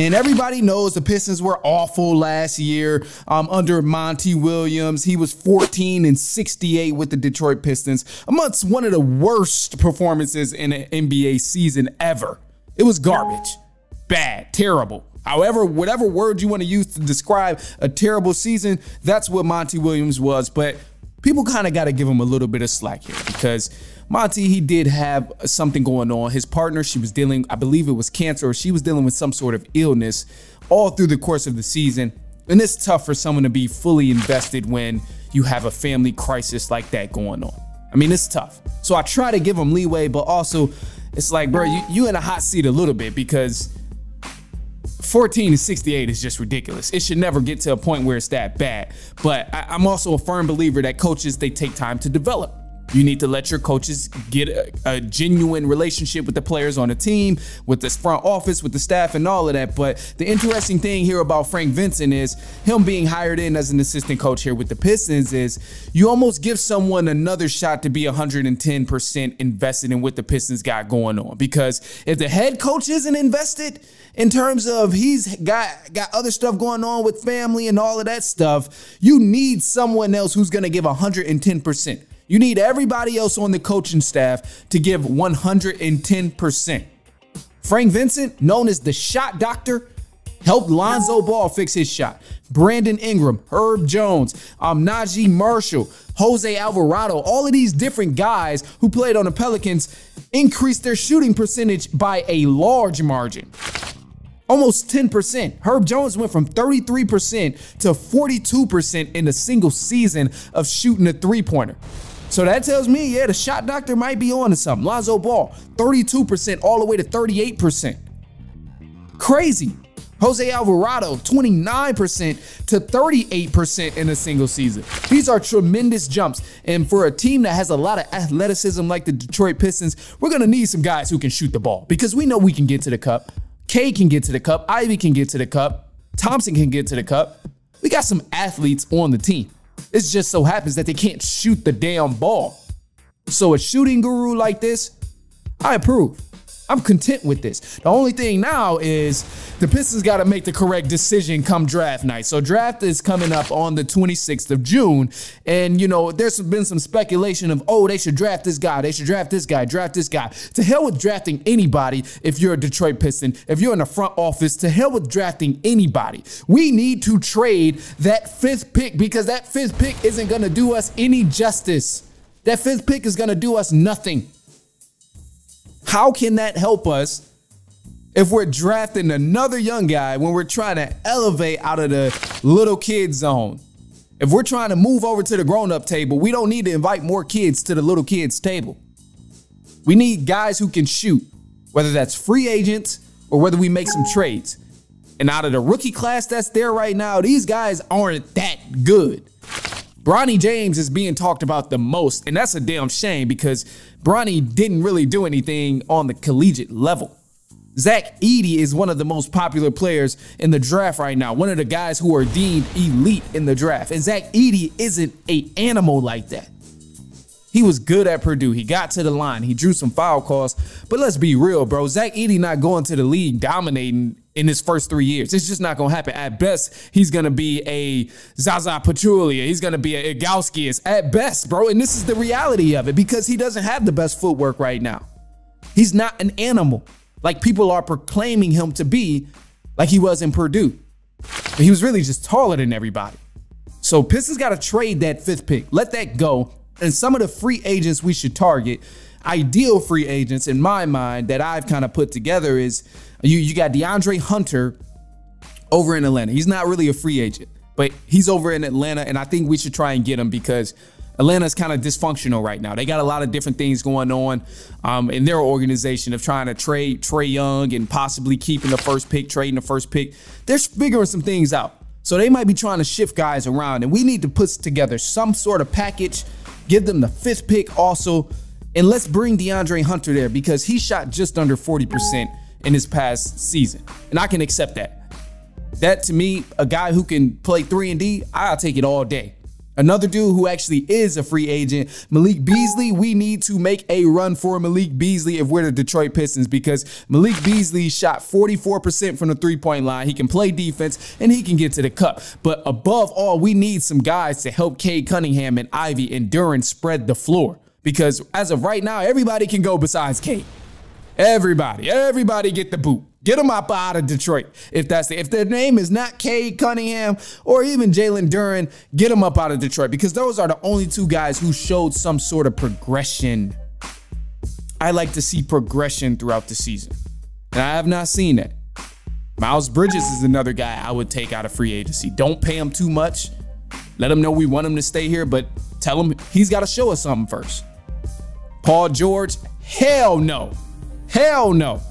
And everybody knows the Pistons were awful last year under Monty Williams. He was 14-68 with the Detroit Pistons, amongst one of the worst performances in an NBA season ever. It was garbage, bad, terrible. However, whatever word you want to use to describe a terrible season, that's what Monty Williams was. But people kind of got to give him a little bit of slack here, because Monty, he did have something going on. His partner, she was dealing, I believe it was cancer, or she was dealing with some sort of illness all through the course of the season. And it's tough for someone to be fully invested when you have a family crisis like that going on. I mean, it's tough. So I try to give him leeway, but also it's like, bro, you in a hot seat a little bit, because 14-68 is just ridiculous. It should never get to a point where it's that bad. But I'm also a firm believer that coaches, they take time to develop. You need to let your coaches get a genuine relationship with the players on the team, with this front office, with the staff and all of that. But the interesting thing here about Frank Vinson is him being hired in as an assistant coach here with the Pistons is you almost give someone another shot to be 110% invested in what the Pistons got going on. Because if the head coach isn't invested in terms of he's got other stuff going on with family and all of that stuff, you need someone else who's going to give 110%. You need everybody else on the coaching staff to give 110%. Frank Vinson, known as the shot doctor, helped Lonzo Ball fix his shot. Brandon Ingram, Herb Jones, Naji Marshall, Jose Alvarado, all of these different guys who played on the Pelicans increased their shooting percentage by a large margin. Almost 10%. Herb Jones went from 33% to 42% in a single season of shooting a three-pointer. So that tells me, yeah, the shot doctor might be on to something. Lonzo Ball, 32% all the way to 38%. Crazy. Jose Alvarado, 29% to 38% in a single season. These are tremendous jumps. And for a team that has a lot of athleticism like the Detroit Pistons, we're going to need some guys who can shoot the ball, because we know we can get to the cup. Cade can get to the cup. Ivy can get to the cup. Thompson can get to the cup. We got some athletes on the team. It just so happens that they can't shoot the damn ball. So a shooting guru like this, I approve. I'm content with this. The only thing now is the Pistons got to make the correct decision come draft night. So draft is coming up on the 26th of June. And, you know, there's been some speculation of, oh, they should draft this guy. They should draft this guy, draft this guy. To hell with drafting anybody if you're a Detroit Piston. If you're in the front office, to hell with drafting anybody. We need to trade that 5th pick, because that 5th pick isn't going to do us any justice. That 5th pick is going to do us nothing. How can that help us if we're drafting another young guy when we're trying to elevate out of the little kid zone? If we're trying to move over to the grown-up table, we don't need to invite more kids to the little kids table. We need guys who can shoot, whether that's free agents or whether we make some trades. And out of the rookie class that's there right now, these guys aren't that good. Bronny James is being talked about the most, and that's a damn shame, because Bronny didn't really do anything on the collegiate level. Zach Edey is one of the most popular players in the draft right now, one of the guys who are deemed elite in the draft. And Zach Edey isn't an animal like that. He was good at Purdue. He got to the line. He drew some foul calls. But let's be real, bro. Zach Edey not going to the league dominating in his first 3 years. It's just not going to happen. At best, he's going to be a Zaza Pachulia. He's going to be a Igauskis at best, bro. And this is the reality of it, because he doesn't have the best footwork right now. He's not an animal like people are proclaiming him to be, like he was in Purdue. But he was really just taller than everybody. So Pistons got to trade that 5th pick. Let that go. And some of the free agents we should target, ideal free agents in my mind that I've kind of put together, is you got DeAndre Hunter over in Atlanta. He's not really a free agent, but he's over in Atlanta, and I think we should try and get him, because Atlanta's kind of dysfunctional right now. They got a lot of different things going on in their organization of trying to trade Trae Young and possibly keeping the 1st pick, trading the 1st pick. They're figuring some things out. So they might be trying to shift guys around, and we need to put together some sort of package. Give them the 5th pick also. And let's bring DeAndre Hunter there, because he shot just under 40% in his past season. And I can accept that. That, to me, a guy who can play 3 and D, I'll take it all day. Another dude who actually is a free agent, Malik Beasley. We need to make a run for Malik Beasley if we're the Detroit Pistons, because Malik Beasley shot 44% from the three-point line. He can play defense and he can get to the cup. But above all, we need some guys to help Cade Cunningham and Ivy and Duren spread the floor, because as of right now, everybody can go besides Cade. Everybody get the boot. Get them up out of Detroit. If their name is not Cade Cunningham or even Jalen Duren, get them up out of Detroit, because those are the only two guys who showed some sort of progression. I like to see progression throughout the season, and I have not seen that. Miles Bridges is another guy I would take out of free agency. Don't pay him too much. Let him know we want him to stay here, but tell him he's got to show us something first. Paul George, hell no. Hell no.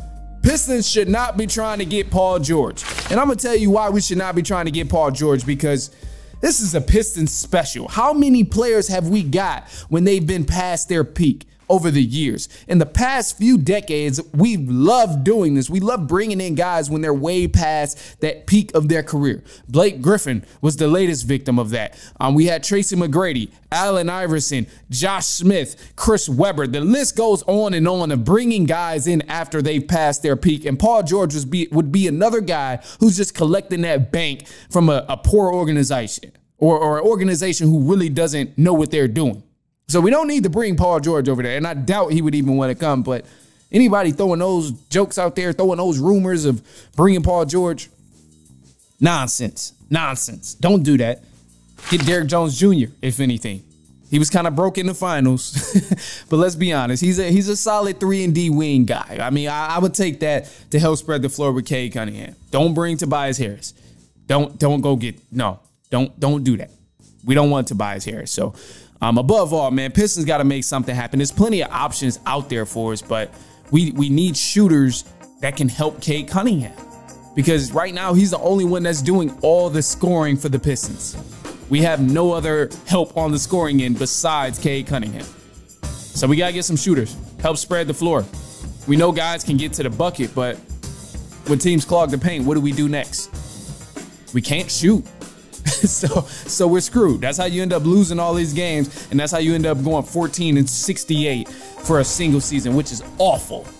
Pistons should not be trying to get Paul George. And I'm going to tell you why we should not be trying to get Paul George, because this is a Pistons special. How many players have we got when they've been past their peak over the years? In the past few decades, we've loved doing this. We love bringing in guys when they're way past that peak of their career. Blake Griffin was the latest victim of that. We had Tracy McGrady, Allen Iverson, Josh Smith, Chris Weber. The list goes on and on of bringing guys in after they've passed their peak. And Paul George would be another guy who's just collecting that bank from a poor organization or an organization who really doesn't know what they're doing. So we don't need to bring Paul George over there. And I doubt he would even want to come. But anybody throwing those jokes out there, throwing those rumors of bringing Paul George, nonsense, nonsense. Don't do that. Get Derrick Jones Jr., if anything. He was kind of broke in the finals, but let's be honest. He's a solid 3-and-D wing guy. I mean, I would take that to help spread the floor with Cade Cunningham. Don't bring Tobias Harris. Don't go get, no, don't do that. We don't want Tobias Harris. So above all, man, Pistons got to make something happen. There's plenty of options out there for us, but we need shooters that can help Cade Cunningham, because right now he's the only one that's doing all the scoring for the Pistons. We have no other help on the scoring end besides Cade Cunningham. So we got to get some shooters, help spread the floor. We know guys can get to the bucket, but when teams clog the paint, what do we do next? We can't shoot. so we're screwed. That's how you end up losing all these games. And that's how you end up going 14-68 for a single season, which is awful.